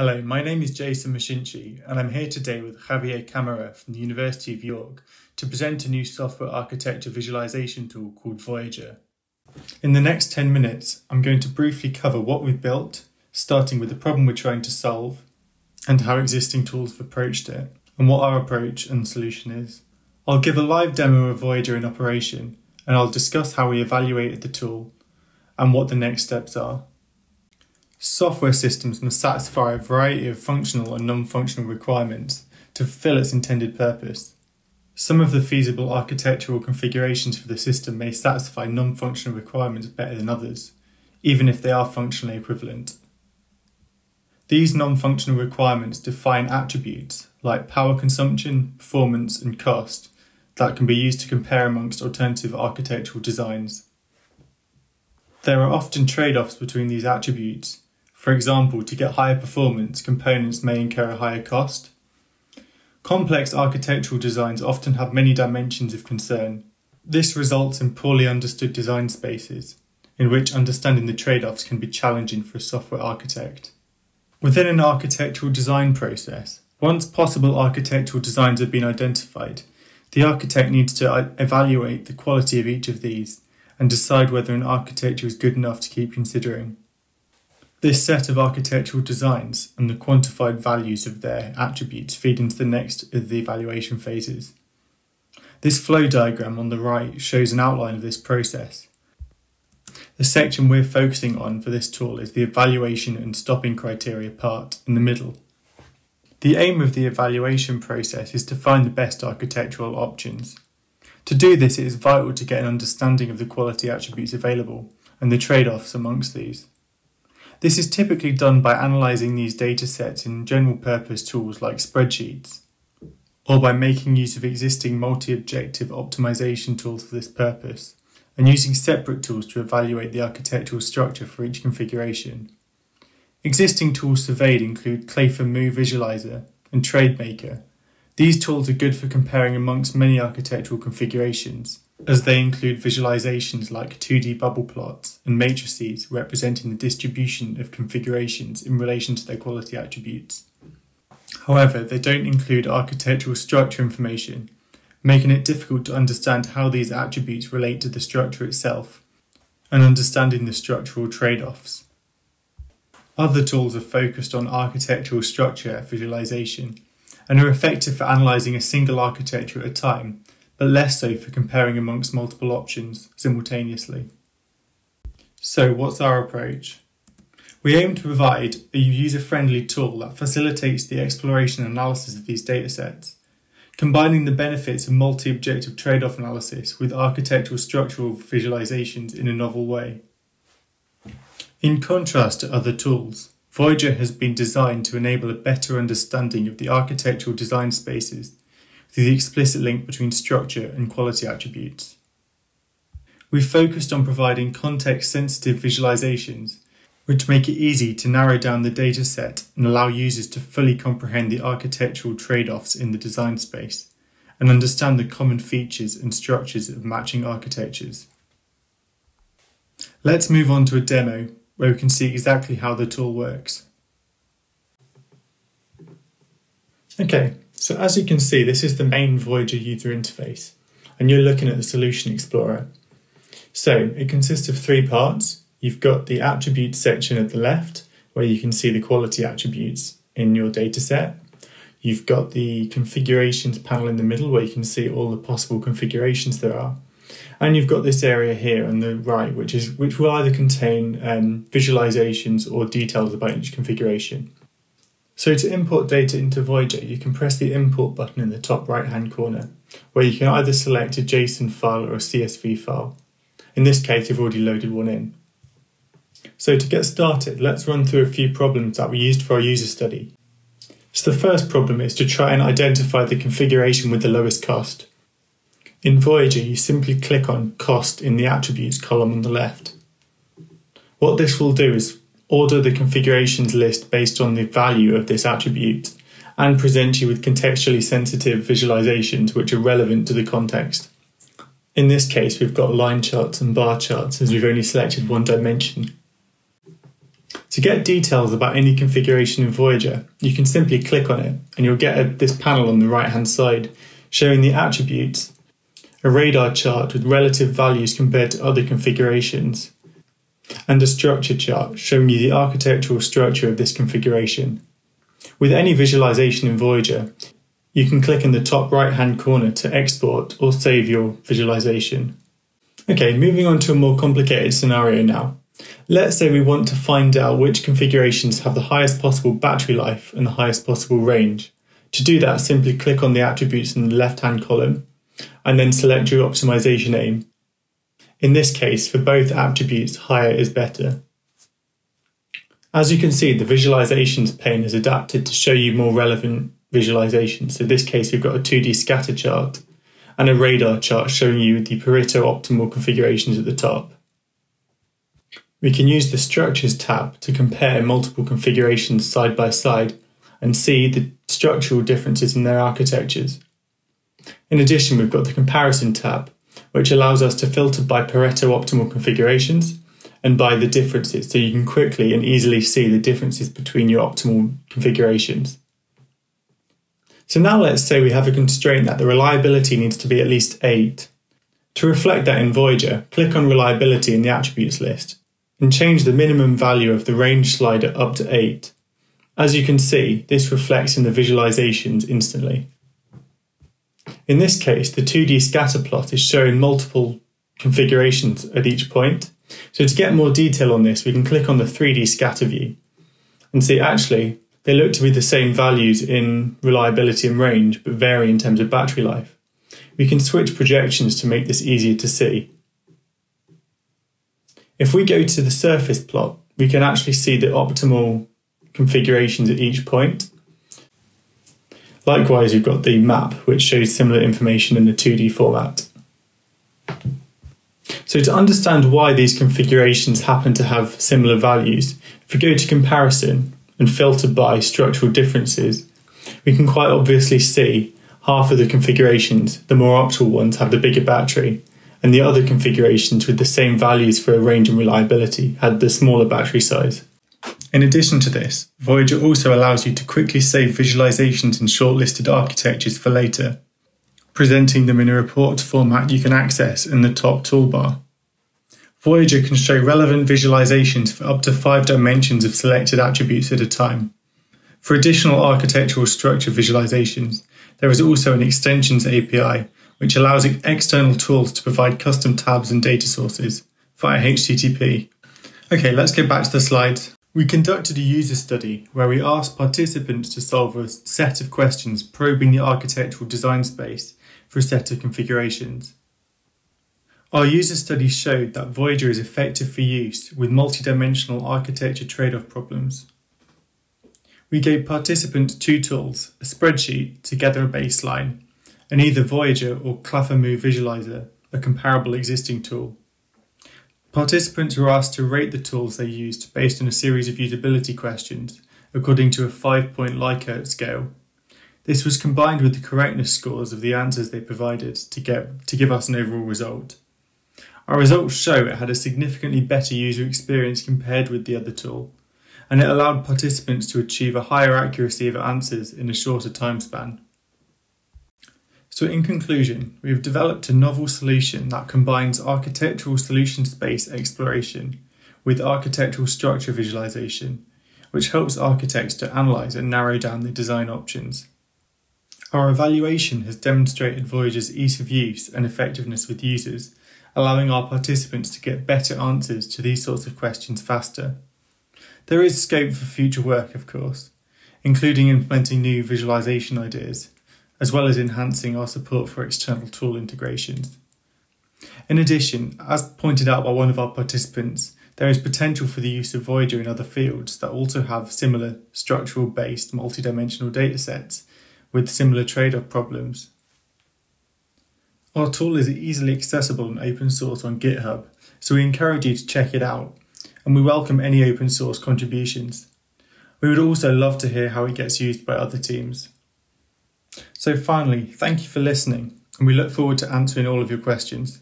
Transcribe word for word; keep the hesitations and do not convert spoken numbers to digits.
Hello, my name is Jason Mashinchi, and I'm here today with Javier Cámara from the University of York to present a new software architecture visualization tool called Voyager. In the next ten minutes, I'm going to briefly cover what we've built, starting with the problem we're trying to solve, and how existing tools have approached it, and what our approach and solution is. I'll give a live demo of Voyager in operation, and I'll discuss how we evaluated the tool, and what the next steps are. Software systems must satisfy a variety of functional and non-functional requirements to fulfill its intended purpose. Some of the feasible architectural configurations for the system may satisfy non-functional requirements better than others, even if they are functionally equivalent. These non-functional requirements define attributes like power consumption, performance, and cost that can be used to compare amongst alternative architectural designs. There are often trade-offs between these attributes. For example, to get higher performance, components may incur a higher cost. Complex architectural designs often have many dimensions of concern. This results in poorly understood design spaces, in which understanding the trade-offs can be challenging for a software architect. Within an architectural design process, once possible architectural designs have been identified, the architect needs to evaluate the quality of each of these and decide whether an architecture is good enough to keep considering. This set of architectural designs and the quantified values of their attributes feed into the next of the evaluation phases. This flow diagram on the right shows an outline of this process. The section we're focusing on for this tool is the evaluation and stopping criteria part in the middle. The aim of the evaluation process is to find the best architectural options. To do this, it is vital to get an understanding of the quality attributes available and the trade-offs amongst these. This is typically done by analysing these datasets in general-purpose tools like spreadsheets, or by making use of existing multi-objective optimization tools for this purpose, and using separate tools to evaluate the architectural structure for each configuration. Existing tools surveyed include Clafer Moo Visualizer and TradeMaker. These tools are good for comparing amongst many architectural configurations, as they include visualizations like two D bubble plots and matrices representing the distribution of configurations in relation to their quality attributes. However, they don't include architectural structure information, making it difficult to understand how these attributes relate to the structure itself and understanding the structural trade-offs. Other tools are focused on architectural structure visualization and are effective for analysing a single architecture at a time, but less so for comparing amongst multiple options simultaneously. So what's our approach? We aim to provide a user-friendly tool that facilitates the exploration and analysis of these datasets, combining the benefits of multi-objective trade-off analysis with architectural structural visualizations in a novel way. In contrast to other tools, Voyager has been designed to enable a better understanding of the architectural design spaces through the explicit link between structure and quality attributes. We've focused on providing context-sensitive visualizations, which make it easy to narrow down the dataset and allow users to fully comprehend the architectural trade-offs in the design space and understand the common features and structures of matching architectures. Let's move on to a demo where we can see exactly how the tool works. Okay. So as you can see, this is the main Voyager user interface, and you're looking at the Solution Explorer. So it consists of three parts. You've got the attributes section at the left, where you can see the quality attributes in your dataset. You've got the configurations panel in the middle, where you can see all the possible configurations there are. And you've got this area here on the right, which is which will either contain um, visualizations or details about each configuration. So to import data into Voyager, you can press the import button in the top right hand corner, where you can either select a JSON file or a C S V file. In this case, you've already loaded one in. So to get started, let's run through a few problems that we used for our user study. So the first problem is to try and identify the configuration with the lowest cost. In Voyager, you simply click on cost in the attributes column on the left. What this will do is order the configurations list based on the value of this attribute and present you with contextually sensitive visualizations which are relevant to the context. In this case, we've got line charts and bar charts as we've only selected one dimension. To get details about any configuration in Voyager, you can simply click on it and you'll get a, this panel on the right hand side showing the attributes, a radar chart with relative values compared to other configurations, and a structure chart showing you the architectural structure of this configuration. With any visualization in Voyager, you can click in the top right hand corner to export or save your visualization. Okay, moving on to a more complicated scenario now. Let's say we want to find out which configurations have the highest possible battery life and the highest possible range. To do that, simply click on the attributes in the left hand column and then select your optimization aim. In this case, for both attributes, higher is better. As you can see, the visualizations pane is adapted to show you more relevant visualizations. So in this case, we've got a two D scatter chart and a radar chart showing you the Pareto optimal configurations at the top. We can use the Structures tab to compare multiple configurations side by side and see the structural differences in their architectures. In addition, we've got the Comparison tab, which allows us to filter by Pareto optimal configurations and by the differences, so you can quickly and easily see the differences between your optimal configurations. So now let's say we have a constraint that the reliability needs to be at least eight. To reflect that in Voyager, click on Reliability in the attributes list and change the minimum value of the range slider up to eight. As you can see, this reflects in the visualizations instantly. In this case, the two D scatter plot is showing multiple configurations at each point. So to get more detail on this, we can click on the three D scatter view and see actually they look to be the same values in reliability and range, but vary in terms of battery life. We can switch projections to make this easier to see. If we go to the surface plot, we can actually see the optimal configurations at each point. Likewise, you've got the map, which shows similar information in the two D format. So to understand why these configurations happen to have similar values, if we go to comparison and filter by structural differences, we can quite obviously see half of the configurations, the more optimal ones, have the bigger battery, and the other configurations with the same values for range and reliability had the smaller battery size. In addition to this, Voyager also allows you to quickly save visualizations in shortlisted architectures for later, presenting them in a report format you can access in the top toolbar. Voyager can show relevant visualizations for up to five dimensions of selected attributes at a time. For additional architectural structure visualizations, there is also an Extensions A P I which allows external tools to provide custom tabs and data sources via H T T P. Okay, let's get back to the slides. We conducted a user study where we asked participants to solve a set of questions probing the architectural design space for a set of configurations. Our user study showed that Voyager is effective for use with multidimensional architecture trade-off problems. We gave participants two tools, a spreadsheet to gather a baseline, and either Voyager or Clafer Moo Visualizer, a comparable existing tool. Participants were asked to rate the tools they used based on a series of usability questions according to a five-point Likert scale. This was combined with the correctness scores of the answers they provided to, get, to give us an overall result. Our results show it had a significantly better user experience compared with the other tool, and it allowed participants to achieve a higher accuracy of answers in a shorter time span. So in conclusion, we have developed a novel solution that combines architectural solution space exploration with architectural structure visualization, which helps architects to analyze and narrow down their design options. Our evaluation has demonstrated Voyager's ease of use and effectiveness with users, allowing our participants to get better answers to these sorts of questions faster. There is scope for future work, of course, including implementing new visualization ideas, as well as enhancing our support for external tool integrations. In addition, as pointed out by one of our participants, there is potential for the use of Voyager in other fields that also have similar structural-based multidimensional datasets with similar trade-off problems. Our tool is easily accessible and open source on GitHub, so we encourage you to check it out, and we welcome any open source contributions. We would also love to hear how it gets used by other teams. So finally, thank you for listening, and we look forward to answering all of your questions.